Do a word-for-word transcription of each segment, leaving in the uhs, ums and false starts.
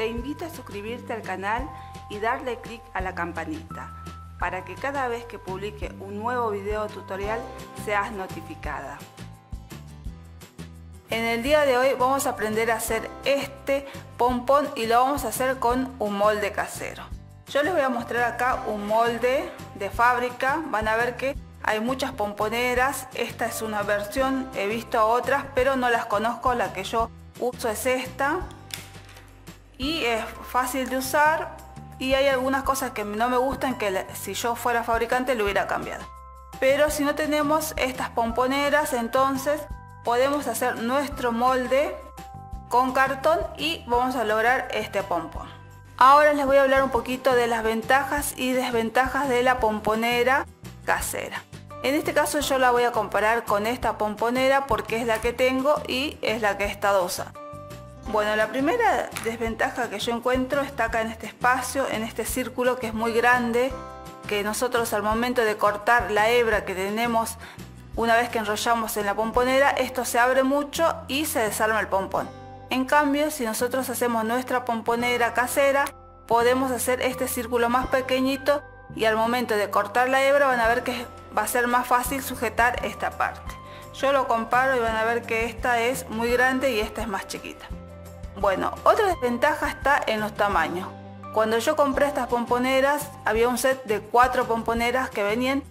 te invito a suscribirte al canal y darle clic a la campanita para que cada vez que publique un nuevo video tutorial seas notificada. En el día de hoy vamos a aprender a hacer este pompón y lo vamos a hacer con un molde casero. Yo les voy a mostrar acá un molde de fábrica, van a ver que hay muchas pomponeras, esta es una versión, he visto otras pero no las conozco, la que yo uso es esta y es fácil de usar y hay algunas cosas que no me gustan que si yo fuera fabricante lo hubiera cambiado. Pero si no tenemos estas pomponeras entonces podemos hacer nuestro molde con cartón y vamos a lograr este pompón. Ahora les voy a hablar un poquito de las ventajas y desventajas de la pomponera casera. En este caso yo la voy a comparar con esta pomponera porque es la que tengo y es la que he estado usando. Bueno, la primera desventaja que yo encuentro está acá en este espacio, en este círculo que es muy grande, que nosotros al momento de cortar la hebra que tenemos una vez que enrollamos en la pomponera, esto se abre mucho y se desarma el pompón. En cambio, si nosotros hacemos nuestra pomponera casera, podemos hacer este círculo más pequeñito y al momento de cortar la hebra van a ver que va a ser más fácil sujetar esta parte. Yo lo comparo y van a ver que esta es muy grande y esta es más chiquita. Bueno, otra desventaja está en los tamaños. Cuando yo compré estas pomponeras, había un set de cuatro pomponeras que venían.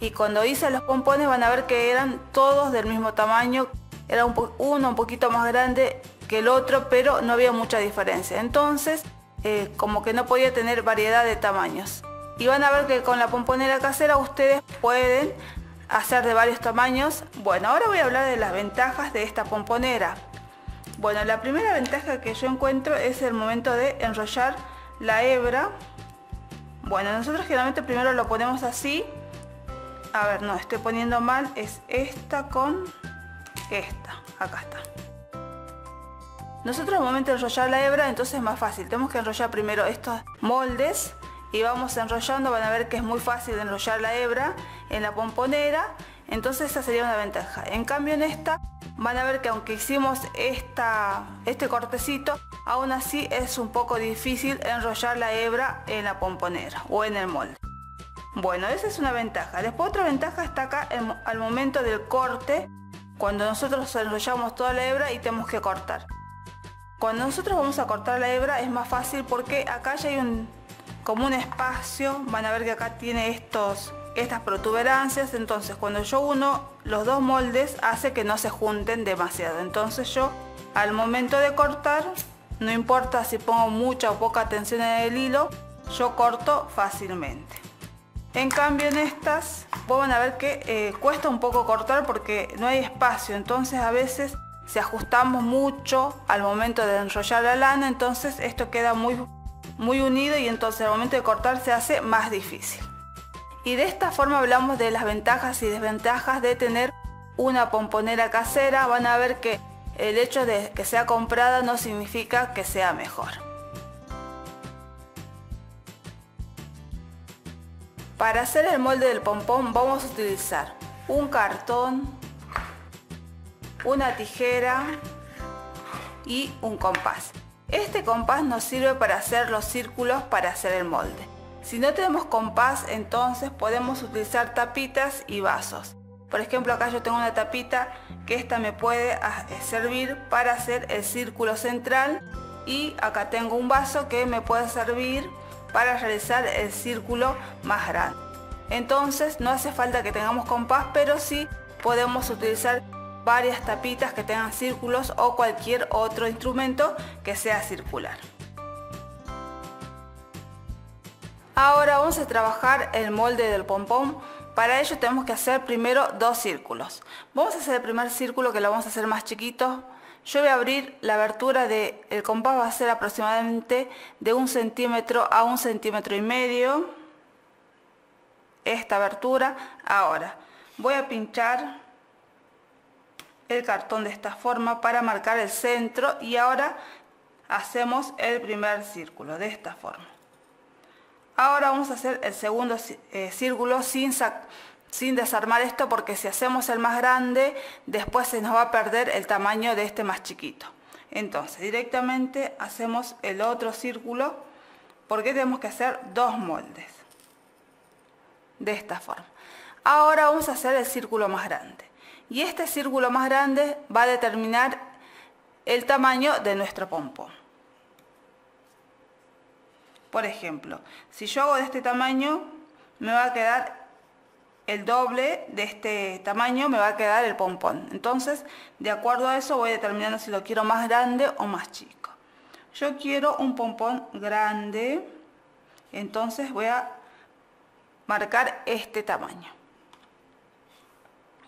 Y cuando hice los pompones van a ver que eran todos del mismo tamaño, era un uno un poquito más grande que el otro, pero no había mucha diferencia. Entonces, eh, como que no podía tener variedad de tamaños. Y van a ver que con la pomponera casera ustedes pueden hacer de varios tamaños. Bueno, ahora voy a hablar de las ventajas de esta pomponera. Bueno, la primera ventaja que yo encuentro es el momento de enrollar la hebra. Bueno, nosotros generalmente primero lo ponemos así. A ver, no, estoy poniendo mal, es esta con esta, acá está. Nosotros al momento de enrollar la hebra, entonces es más fácil, tenemos que enrollar primero estos moldes y vamos enrollando, van a ver que es muy fácil enrollar la hebra en la pomponera, entonces esa sería una ventaja. En cambio en esta, van a ver que aunque hicimos esta, este cortecito, aún así es un poco difícil enrollar la hebra en la pomponera o en el molde. Bueno, esa es una ventaja. Después otra ventaja está acá en, al momento del corte, cuando nosotros enrollamos toda la hebra y tenemos que cortar. Cuando nosotros vamos a cortar la hebra es más fácil porque acá ya hay un, como un espacio, van a ver que acá tiene estos, estas protuberancias, entonces cuando yo uno los dos moldes hace que no se junten demasiado. Entonces yo al momento de cortar, no importa si pongo mucha o poca tensión en el hilo, yo corto fácilmente. En cambio en estas van a ver que eh, cuesta un poco cortar porque no hay espacio, entonces a veces si ajustamos mucho al momento de enrollar la lana, entonces esto queda muy, muy unido y entonces al momento de cortar se hace más difícil. Y de esta forma hablamos de las ventajas y desventajas de tener una pomponera casera, van a ver que el hecho de que sea comprada no significa que sea mejor. Para hacer el molde del pompón vamos a utilizar un cartón, una tijera y un compás. Este compás nos sirve para hacer los círculos para hacer el molde. Si no tenemos compás entonces podemos utilizar tapitas y vasos. Por ejemplo acá yo tengo una tapita que esta me puede servir para hacer el círculo central y acá tengo un vaso que me puede servir para realizar el círculo más grande. Entonces no hace falta que tengamos compás, pero sí podemos utilizar varias tapitas que tengan círculos o cualquier otro instrumento que sea circular. Ahora vamos a trabajar el molde del pompón. Para ello tenemos que hacer primero dos círculos. Vamos a hacer el primer círculo que lo vamos a hacer más chiquito. Yo voy a abrir la abertura del compás, va a ser aproximadamente de un centímetro a un centímetro y medio. Esta abertura. Ahora voy a pinchar el cartón de esta forma para marcar el centro y ahora hacemos el primer círculo de esta forma. Ahora vamos a hacer el segundo círculo sin sacar. Sin desarmar esto porque si hacemos el más grande después se nos va a perder el tamaño de este más chiquito. Entonces directamente hacemos el otro círculo, porque tenemos que hacer dos moldes de esta forma. Ahora vamos a hacer el círculo más grande, y este círculo más grande va a determinar el tamaño de nuestro pompón. Por ejemplo, si yo hago de este tamaño, me va a quedar el doble de este tamaño, me va a quedar el pompón. Entonces, de acuerdo a eso voy determinando si lo quiero más grande o más chico. Yo quiero un pompón grande, entonces voy a marcar este tamaño.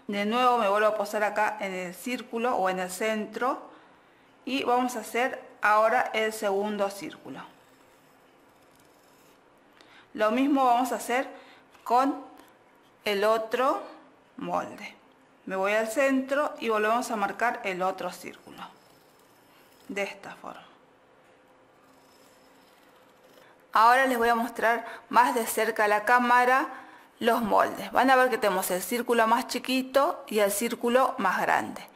De nuevo me vuelvo a posar acá en el círculo o en el centro, y vamos a hacer ahora el segundo círculo. Lo mismo vamos a hacer con el otro molde. Me voy al centro y volvemos a marcar el otro círculo de esta forma. Ahora les voy a mostrar más de cerca a la cámara los moldes. Van a ver que tenemos el círculo más chiquito y el círculo más grande,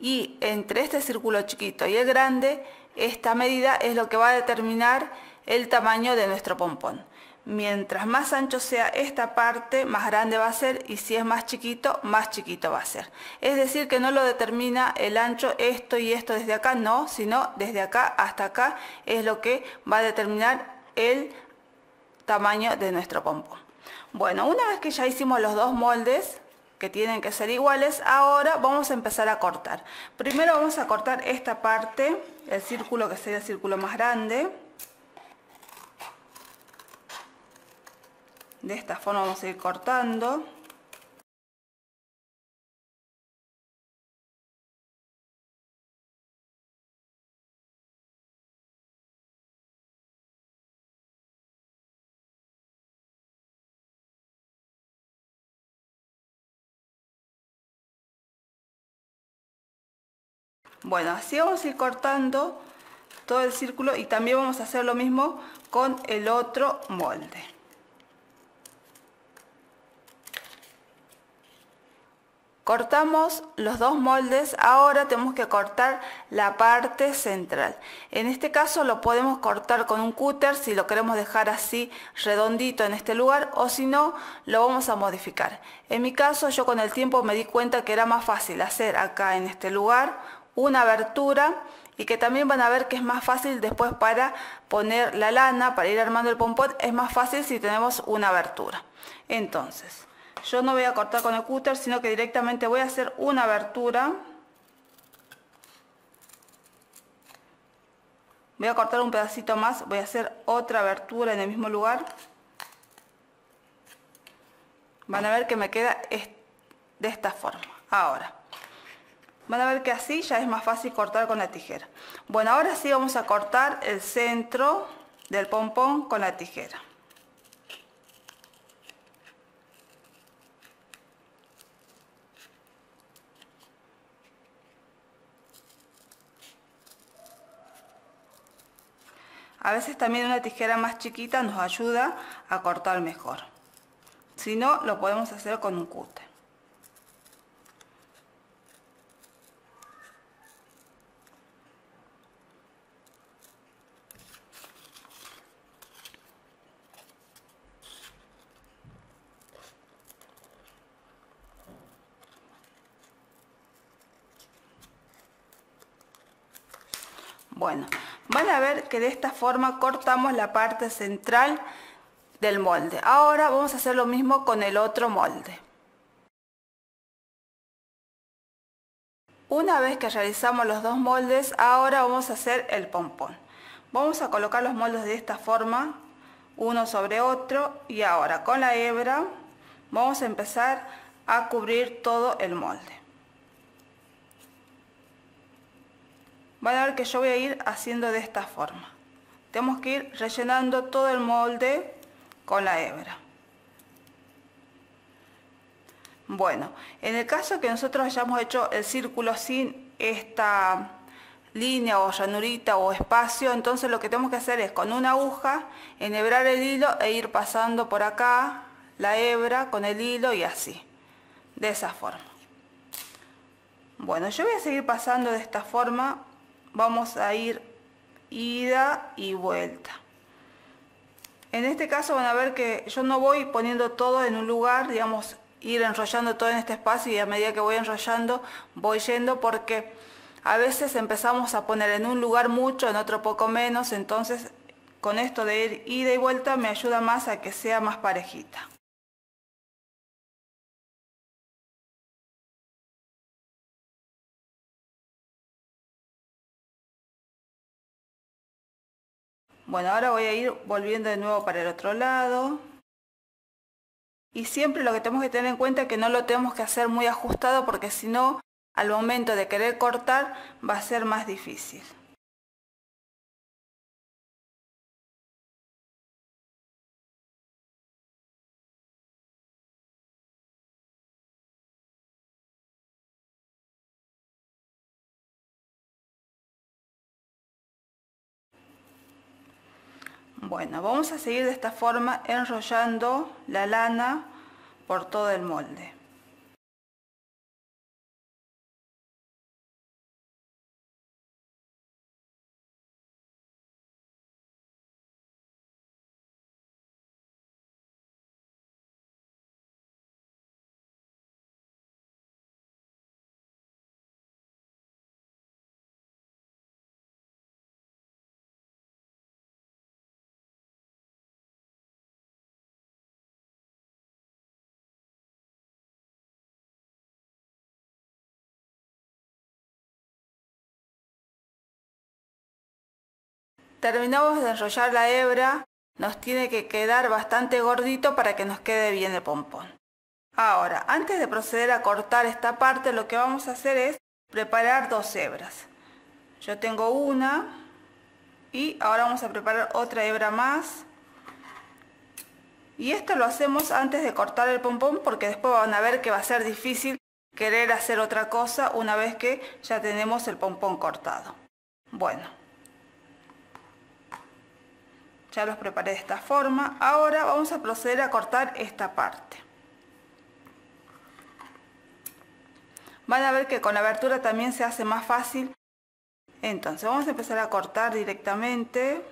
y entre este círculo chiquito y el grande, esta medida es lo que va a determinar el tamaño de nuestro pompón. Mientras más ancho sea esta parte, más grande va a ser, y si es más chiquito, más chiquito va a ser. Es decir, que no lo determina el ancho esto y esto desde acá, no, sino desde acá hasta acá es lo que va a determinar el tamaño de nuestro pompón. Bueno, una vez que ya hicimos los dos moldes, que tienen que ser iguales, ahora vamos a empezar a cortar. Primero vamos a cortar esta parte, el círculo que sería el círculo más grande. De esta forma vamos a ir cortando. Bueno, así vamos a ir cortando todo el círculo, y también vamos a hacer lo mismo con el otro molde. Cortamos los dos moldes, ahora tenemos que cortar la parte central. En este caso lo podemos cortar con un cúter si lo queremos dejar así redondito en este lugar, o si no, lo vamos a modificar. En mi caso, yo con el tiempo me di cuenta que era más fácil hacer acá en este lugar una abertura, y que también van a ver que es más fácil después para poner la lana, para ir armando el pompón, es más fácil si tenemos una abertura. Entonces, yo no voy a cortar con el cúter, sino que directamente voy a hacer una abertura. Voy a cortar un pedacito más, voy a hacer otra abertura en el mismo lugar. Van a ver que me queda de esta forma. Ahora, van a ver que así ya es más fácil cortar con la tijera. Bueno, ahora sí vamos a cortar el centro del pompón con la tijera. A veces también una tijera más chiquita nos ayuda a cortar mejor. Si no, lo podemos hacer con un cúter. Bueno, van a ver que de esta forma cortamos la parte central del molde. Ahora vamos a hacer lo mismo con el otro molde. Una vez que realizamos los dos moldes, ahora vamos a hacer el pompón. Vamos a colocar los moldes de esta forma, uno sobre otro, y ahora con la hebra vamos a empezar a cubrir todo el molde. Van a ver que yo voy a ir haciendo de esta forma. Tenemos que ir rellenando todo el molde con la hebra. Bueno, en el caso que nosotros hayamos hecho el círculo sin esta línea o ranurita o espacio, entonces lo que tenemos que hacer es con una aguja enhebrar el hilo e ir pasando por acá la hebra con el hilo, y así, de esa forma. Bueno, yo voy a seguir pasando de esta forma vamos a ir ida y vuelta. En este caso van a ver que yo no voy poniendo todo en un lugar, digamos, ir enrollando todo en este espacio, y a medida que voy enrollando voy yendo, porque a veces empezamos a poner en un lugar mucho, en otro poco menos. Entonces con esto de ir ida y vuelta me ayuda más a que sea más parejita. Bueno, ahora voy a ir volviendo de nuevo para el otro lado. Y siempre lo que tenemos que tener en cuenta es que no lo tenemos que hacer muy ajustado, porque si no, al momento de querer cortar va a ser más difícil. Bueno, vamos a seguir de esta forma enrollando la lana por todo el molde. Terminamos de enrollar la hebra, nos tiene que quedar bastante gordito para que nos quede bien el pompón. Ahora, antes de proceder a cortar esta parte, lo que vamos a hacer es preparar dos hebras. Yo tengo una y ahora vamos a preparar otra hebra más. Y esto lo hacemos antes de cortar el pompón, porque después van a ver que va a ser difícil querer hacer otra cosa una vez que ya tenemos el pompón cortado. Bueno. Ya los preparé de esta forma. Ahora vamos a proceder a cortar esta parte. Van a ver que con la abertura también se hace más fácil. Entonces vamos a empezar a cortar directamente.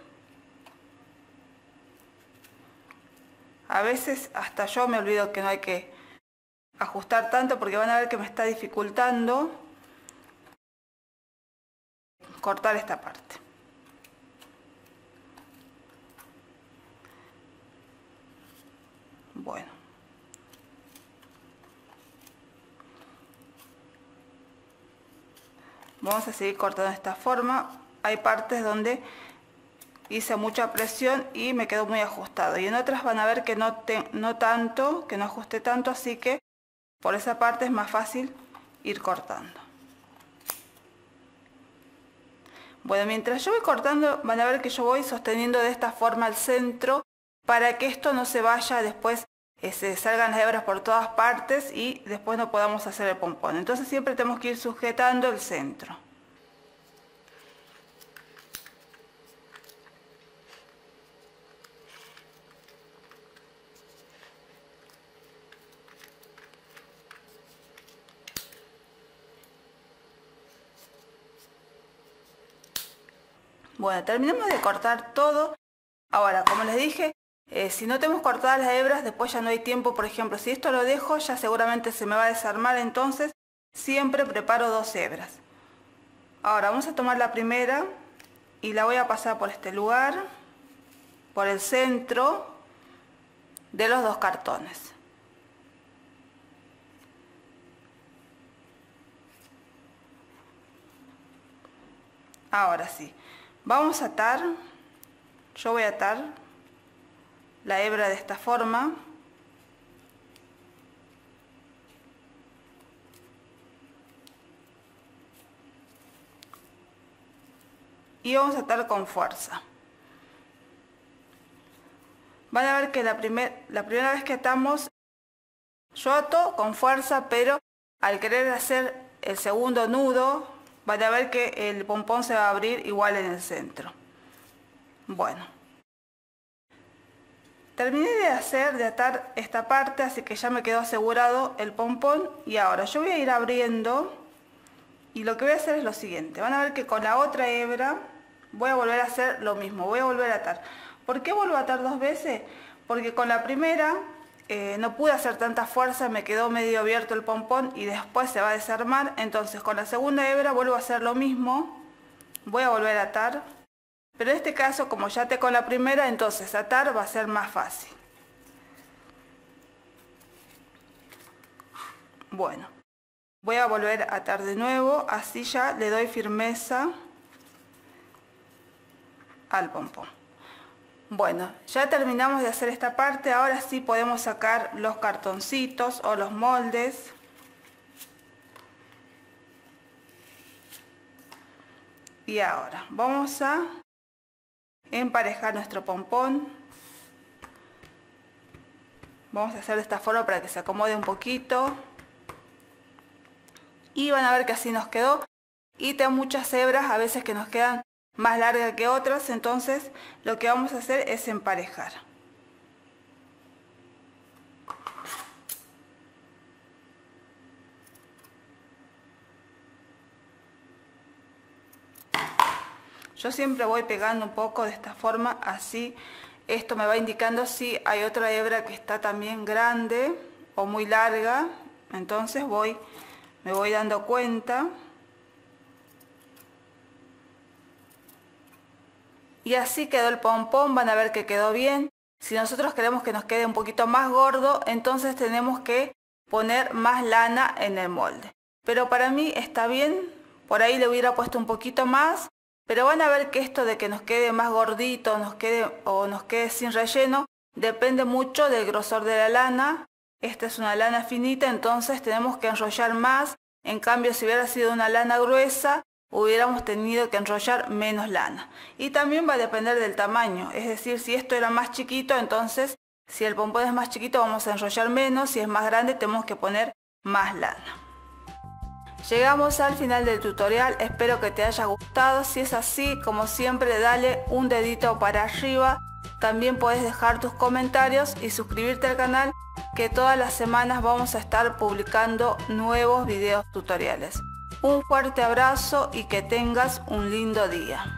A veces hasta yo me olvido que no hay que ajustar tanto, porque van a ver que me está dificultando cortar esta parte. Bueno, vamos a seguir cortando de esta forma. Hay partes donde hice mucha presión y me quedó muy ajustado, y en otras van a ver que no, te, no tanto, que no ajusté tanto, así que por esa parte es más fácil ir cortando. Bueno, mientras yo voy cortando van a ver que yo voy sosteniendo de esta forma el centro, para que esto no se vaya después, eh, se salgan las hebras por todas partes y después no podamos hacer el pompón. Entonces siempre tenemos que ir sujetando el centro. Bueno, terminamos de cortar todo. Ahora, como les dije, Eh, si no tenemos cortadas las hebras, después ya no hay tiempo. Por ejemplo, si esto lo dejo, ya seguramente se me va a desarmar. Entonces siempre preparo dos hebras. Ahora vamos a tomar la primera y la voy a pasar por este lugar, por el centro de los dos cartones. Ahora sí, vamos a atar. Yo voy a atar la hebra de esta forma. Y vamos a atar con fuerza. Van a ver que la, primer, la primera vez que atamos, yo ato con fuerza, pero al querer hacer el segundo nudo, van a ver que el pompón se va a abrir igual en el centro. Bueno. Terminé de hacer, de atar esta parte, así que ya me quedó asegurado el pompón. Y ahora yo voy a ir abriendo Y lo que voy a hacer es lo siguiente. Van a ver que con la otra hebra voy a volver a hacer lo mismo. Voy a volver a atar. ¿Por qué vuelvo a atar dos veces? Porque con la primera eh, no pude hacer tanta fuerza. Me quedó medio abierto el pompón y después se va a desarmar. Entonces con la segunda hebra vuelvo a hacer lo mismo. Voy a volver a atar. Pero en este caso, como ya até con la primera, entonces atar va a ser más fácil. Bueno. Voy a volver a atar de nuevo, así ya le doy firmeza al pompón. Bueno, ya terminamos de hacer esta parte, ahora sí podemos sacar los cartoncitos o los moldes. Y ahora vamos a emparejar nuestro pompón. Vamos a hacer de esta forma para que se acomode un poquito. Y van a ver que así nos quedó. Y tengo muchas hebras a veces que nos quedan más largas que otras. Entonces lo que vamos a hacer es emparejar. Yo siempre voy pegando un poco de esta forma. Así esto me va indicando si hay otra hebra que está también grande o muy larga. Entonces voy... me voy dando cuenta. Y así quedó el pompón. Van a ver que quedó bien. Si nosotros queremos que nos quede un poquito más gordo, entonces tenemos que poner más lana en el molde. Pero para mí está bien. Por ahí le hubiera puesto un poquito más. Pero van a ver que esto de que nos quede más gordito nos quede, o nos quede sin relleno, depende mucho del grosor de la lana. Esta es una lana finita, entonces tenemos que enrollar más. En cambio, si hubiera sido una lana gruesa, hubiéramos tenido que enrollar menos lana. Y también va a depender del tamaño. Es decir, si esto era más chiquito, entonces si el pompón es más chiquito vamos a enrollar menos. Si es más grande tenemos que poner más lana. Llegamos al final del tutorial. Espero que te haya gustado. Si es así, como siempre, dale un dedito para arriba. También puedes dejar tus comentarios y suscribirte al canal, que todas las semanas vamos a estar publicando nuevos videos tutoriales. Un fuerte abrazo y que tengas un lindo día.